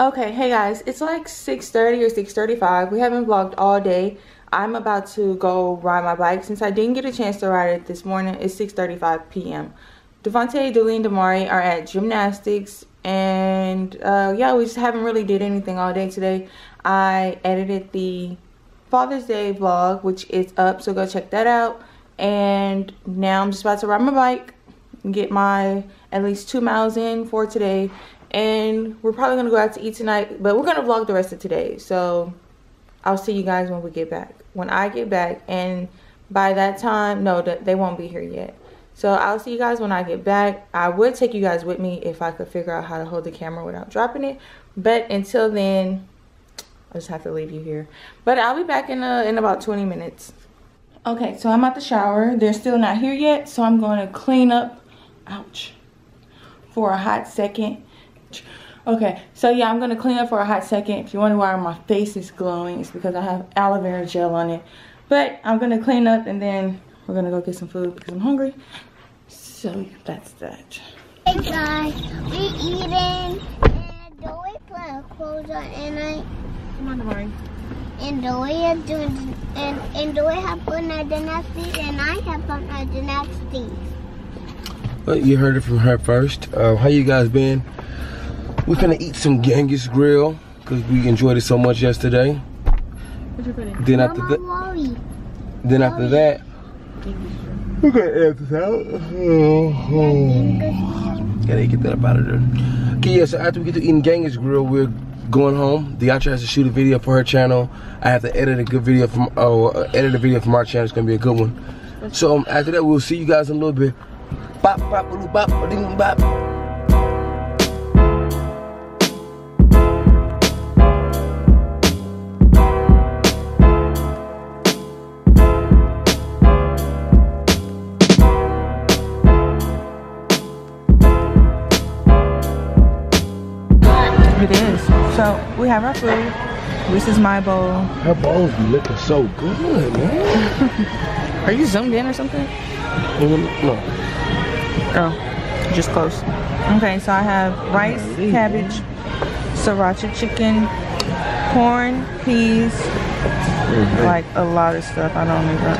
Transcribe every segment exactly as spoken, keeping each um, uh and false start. Okay, hey guys, it's like six thirty or six thirty-five. We haven't vlogged all day. I'm about to go ride my bike since I didn't get a chance to ride it this morning. It's six thirty-five p m DeVonte, D'Atra, and Mari are at gymnastics, and uh, yeah, we just haven't really did anything all day today. I edited the Father's Day vlog, which is up, so go check that out. And now I'm just about to ride my bike and get my at least two miles in for today. And we're probably gonna go out to eat tonight, but we're gonna vlog the rest of today. So I'll see you guys when we get back. When I get back, and by that time, no, they won't be here yet. So I'll see you guys when I get back. I would take you guys with me if I could figure out how to hold the camera without dropping it. But until then, I just have to leave you here. But I'll be back in a, in about twenty minutes. Okay, so I'm at the shower. They're still not here yet, so I'm gonna clean up, ouch, for a hot second. Okay, so yeah, I'm gonna clean up for a hot second. If you wonder why my face is glowing, it's because I have aloe vera gel on it. But I'm gonna clean up and then we're gonna go get some food because I'm hungry. So that's that. Hey guys, we eating and the way playing clothes on and I come on tomorrow. And the way I do and and the way I put my dynasty and I have on my dynasty. Well, you heard it from her first. Uh, how you guys been? We're gonna eat some Genghis Grill because we enjoyed it so much yesterday. Then after that, then after that, we're gonna add this out. Oh. Gotta get that up out of there. Okay, yeah. So after we get to eating Genghis Grill, we're going home. D'Atra has to shoot a video for her channel. I have to edit a good video from oh, uh, edit a video from our channel. It's gonna be a good one. So um, after that, we'll see you guys in a little bit. Bop bop bop ding bop. It is. So we have our food. This is my bowl. Her bowls be looking so good, man. Are you zoomed in or something? No. Oh, just close. Okay, so I have rice, cabbage, sriracha chicken, corn, peas, mm-hmm. like a lot of stuff. I don't remember.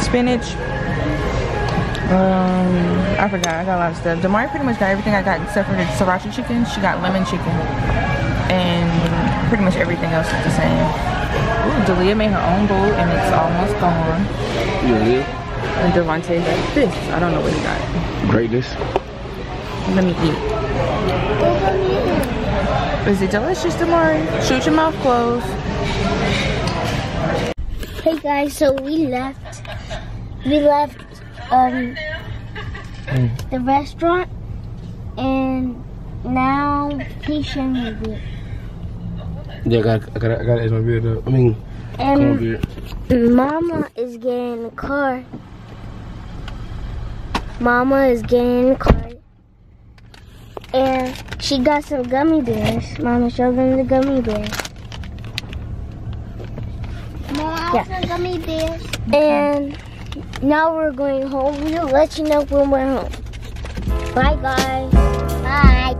Spinach. Um, I forgot. I got a lot of stuff. Damari pretty much got everything I got except for the sriracha chicken. She got lemon chicken, and pretty much everything else is the same. Ooh, D'Atra made her own bowl, and it's almost gone. Yeah. And DeVonte got this. I don't know what he got. Greatness. Let me eat. Is it delicious, Damari? Shoot your mouth closed. Hey guys, so we left. We left. Um, mm. the restaurant, and now Keisha made it. Yeah, I gotta, I gotta, I gotta ask my beard up. I mean, and beard. Mama is getting in the car. Mama is getting in the car, and she got some gummy bears. Mama, show them the gummy bears. Mama, yeah. Some gummy bears. And now we're going home. We'll let you know when we're home. Bye, guys. Bye.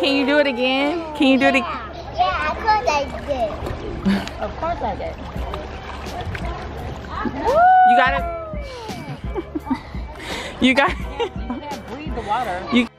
Can you do it again? Can you do yeah. it again? Yeah, of course I did. Of course I did. Woo! You gotta. you gotta. You can't breathe the water. You